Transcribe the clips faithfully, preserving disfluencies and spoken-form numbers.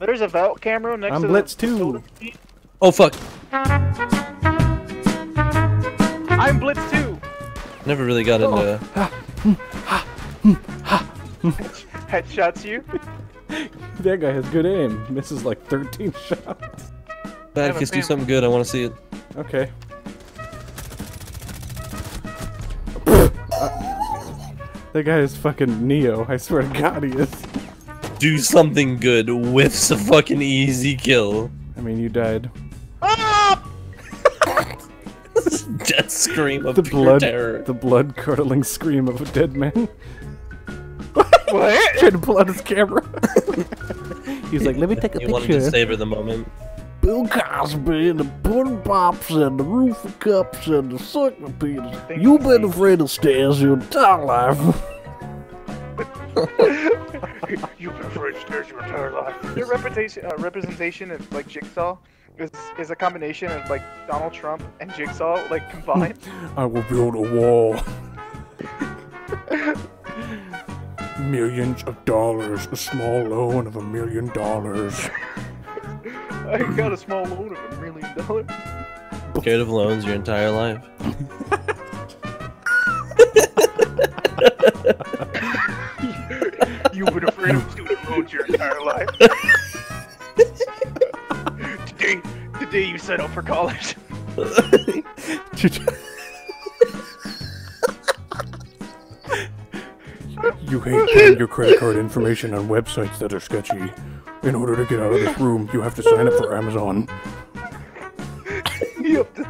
There's a vault camera next I'm to Blitz the- I'm Blitz two. The oh fuck. I'm Blitz two. Never really got oh. into... Headshots you? That guy has good aim. Misses like thirteen shots. Badkiss, do something good. I want to see it. Okay. That guy is fucking Neo. I swear to God, he is. Do something good. Whiffs a fucking easy kill. I mean, you died. Ah! Death scream of the pure blood, terror. The blood-curdling scream of a dead man. What? Trying to pull out his camera. He's like, let me take a you picture. You wanted to savor the moment. Bill Cosby and the pudding pops and the roof of cups and the sucking penis. You've been afraid of stairs your entire life. You've been afraid of stairs your entire life. Your reputation, uh, representation of like Jigsaw is, is a combination of like Donald Trump and Jigsaw like combined. I will build a wall. Millions of dollars. A small loan of a million dollars. I got a small loan of a million dollars. Scared of loans your entire life. You've been afraid of student loans your entire life. Today, today you set up for college. You hate putting your credit card information on websites that are sketchy. In order to get out of this room, you have to sign up for Amazon. You have to,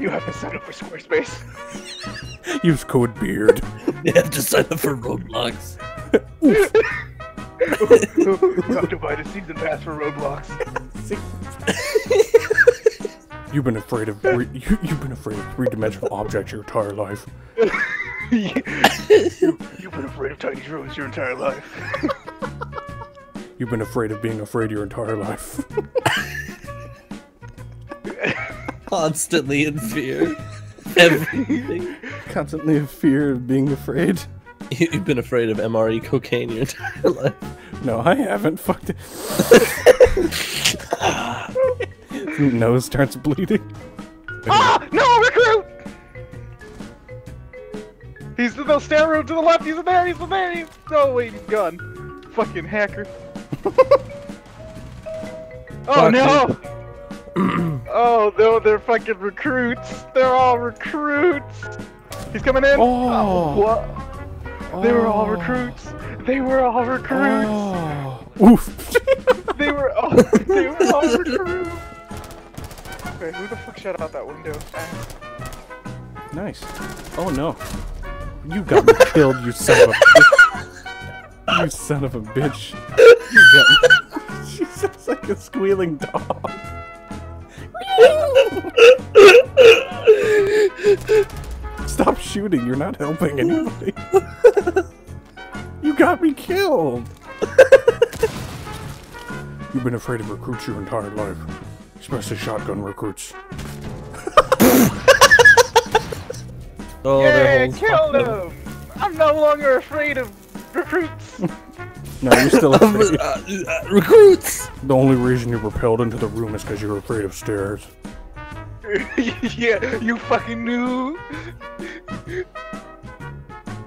you have to sign up for Squarespace. Use code BEARD. You have to sign up for Roblox. You have to buy the season pass for Roblox. You've been afraid of re you, you've been afraid of three-dimensional objects your entire life. you, you've been afraid of tiny drones your entire life. You've been afraid of being afraid your entire life. Constantly in fear. Everything. Constantly in fear of being afraid. You've been afraid of M R E cocaine your entire life. No, I haven't. Fucked it. Nose starts bleeding. Ah! No! Recruit! He's in the stair room to the left! He's in there! He's in there! He's... Oh wait, he's gone. Fucking hacker. Oh no! Oh no, they're fucking recruits! They're all recruits! He's coming in! Oh! What? Oh. They were all recruits! They were all recruits! Oh. Oof! They were all- They were all recruits! Okay, who the fuck shut out that window? Nice. Oh no. You got me killed, you son of a bitch. You son of a bitch. You got me. She sounds like a squealing dog. Stop shooting, you're not helping anybody. You got me killed. You've been afraid of recruits your entire life. Especially shotgun recruits. Oh, yeah, kill them! I'm no longer afraid of recruits! No, you're still afraid. uh, uh, recruits! The only reason you were repelled into the room is because you were afraid of stairs. Yeah, you fucking knew!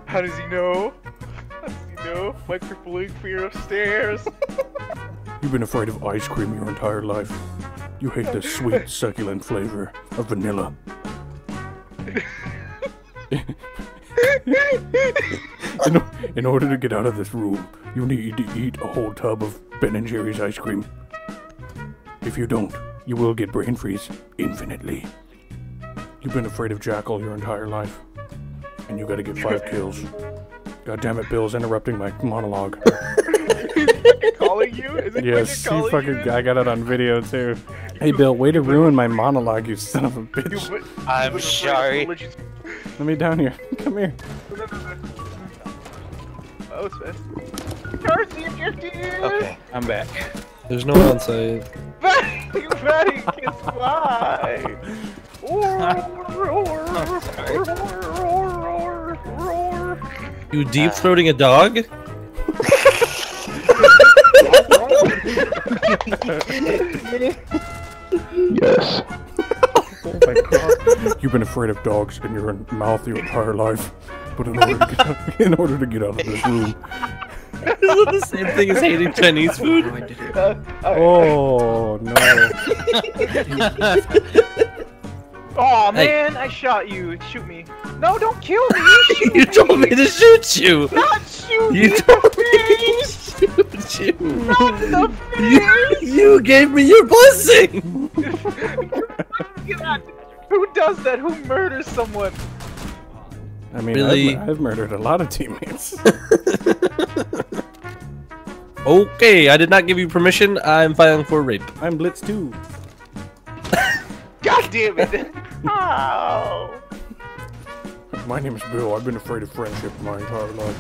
How does he know? How does he know? My crippling fear of stairs! You've been afraid of ice cream your entire life. You hate the sweet, succulent flavor of vanilla. in, in order to get out of this room, you need to eat a whole tub of Ben and Jerry's ice cream. If you don't, you will get brain freeze infinitely. You've been afraid of Jackal your entire life, and you gotta get five kills. God damn it, Bill's interrupting my monologue. He's fucking calling you? Is it yes, fucking calling he fucking. You? I got it on video too. Hey Bill, way to ruin my monologue, you son of a bitch. I'm sorry. Let me down here. Come here. Oh, it's fast. Okay, I'm back. There's no one side. You fatty kiss fly! Roar, roar, roar, roar, roar. You deep throating a dog? Yes. Oh my god. You've been afraid of dogs in your mouth your entire life, but in order to get out, in order to get out of this room. Is it the same thing as hating Chinese food? Uh, right. Oh no. Oh man, hey. I shot you. Shoot me. No, don't kill me. Shoot you me. told me to shoot you. Not shoot you. You told me to shoot you. Not the face. You, you gave me your blessing. Who does that? Who murders someone? I mean, really? I've, I've murdered a lot of teammates. Okay, I did not give you permission. I'm filing for rape. I'm Blitz too. God damn it! Oh. My name is Bill. I've been afraid of friendship my entire life.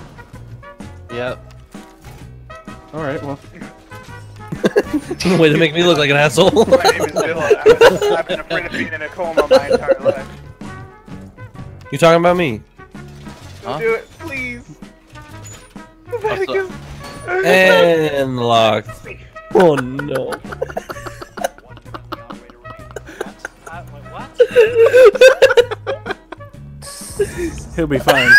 Yep. All right. Well. Way to make me look like an asshole. My name is Bill. I've been afraid of being in a coma my entire life. You talking about me? Huh? Do it, please. And locked. Oh no. He'll be fine.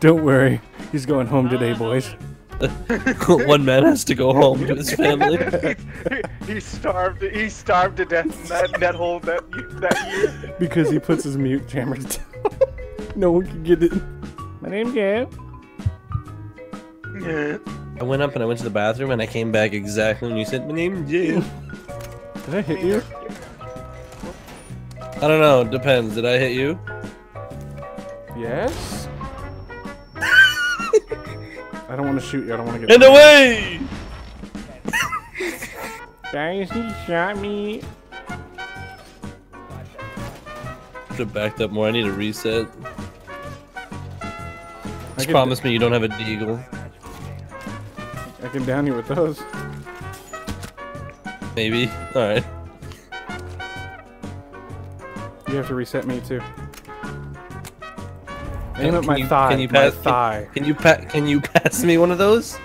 Don't worry. He's going home today, boys. One man has to go home to his family. He, he starved. He starved to death in that net hole that that year. Because he puts his mute jammer down. No one can get it. My name's Gabe. I went up and I went to the bathroom and I came back exactly when you said my name's Gabe. Did I hit you? I don't know, depends. Did I hit you? Yes? I don't want to shoot you, I don't want to get- In the way! Guys, he shot me. I should have backed up more, I need a reset. Just promise me you don't have a deagle. I can down you with those. Maybe, alright. You have to reset me too. Aim at my thigh. Can you pass? My thigh. Can, can you pa Can you pass me one of those?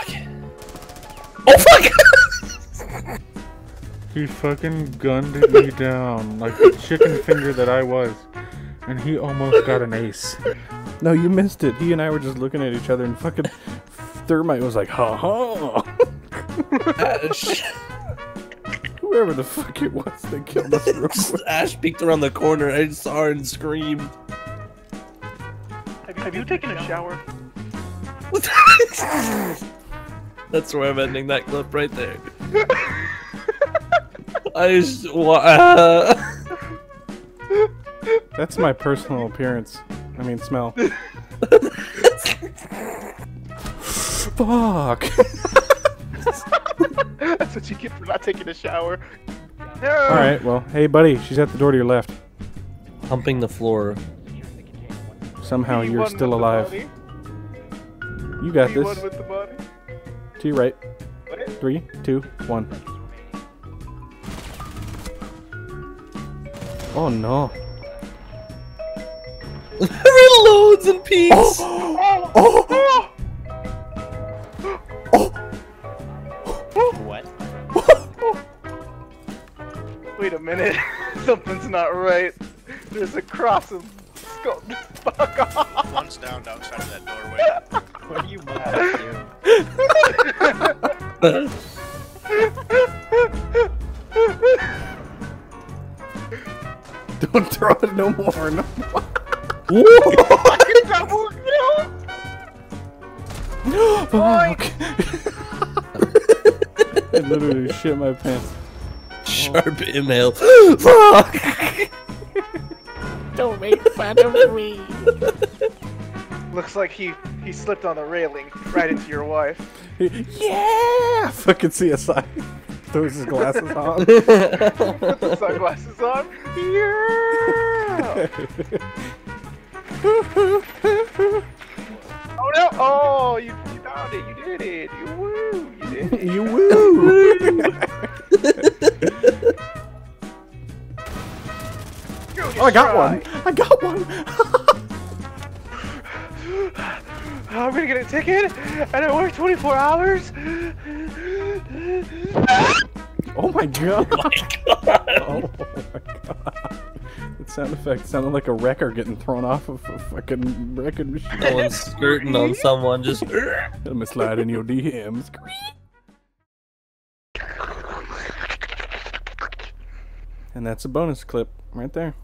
Okay. Oh fuck! He fucking gunned me down like the chicken finger that I was, and he almost got an ace. No, you missed it. He and I were just looking at each other, and fucking Thermite was like, ha ha. Ash. Whoever the fuck it was that killed us real quick. Ash peeked around the corner. I saw her and screamed. Have you, have you taken a shower? What? That's where I'm ending that clip right there. I just, uh... That's my personal appearance. I mean, smell. Fuck. That's what you get for not taking a shower. No. Alright, well, hey buddy, she's at the door to your left. Humping the floor. Somehow you're still alive. You got this. To your right. Three, two, one. Oh no. Reloads and peeps! Oh! Oh! Oh! Wait a minute, something's not right. There's a cross of skull. Fuck off! One's down outside of that doorway. What are you motherfucker? Don't throw it no more, no more. What? That one, no! Fuck! I literally shit my pants. Sharp inhale. Fuck! Don't make fun of me. Looks like he he slipped on the railing right into your wife. Yeah! Fucking C S I. Throws his glasses on. Puts his sunglasses on. Yeah! Oh no! Oh, you, you found it. You did it. You woo. You did it. You woo. Oh, I got one! I got one! I'm gonna get a ticket, and I work twenty-four hours. Oh my god! Oh my god! Oh my god! That sound effect sounded like a wrecker getting thrown off of a fucking wrecking machine. Someone skirting on someone, just. Let me slide in your D Ms. And that's a bonus clip right there.